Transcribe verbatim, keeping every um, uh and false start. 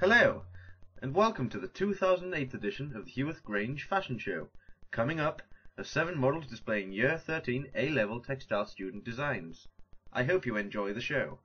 Hello, and welcome to the two thousand eight edition of the Heworth Grange Fashion Show. Coming up are seven models displaying Year thirteen A-Level Textile Student designs. I hope you enjoy the show.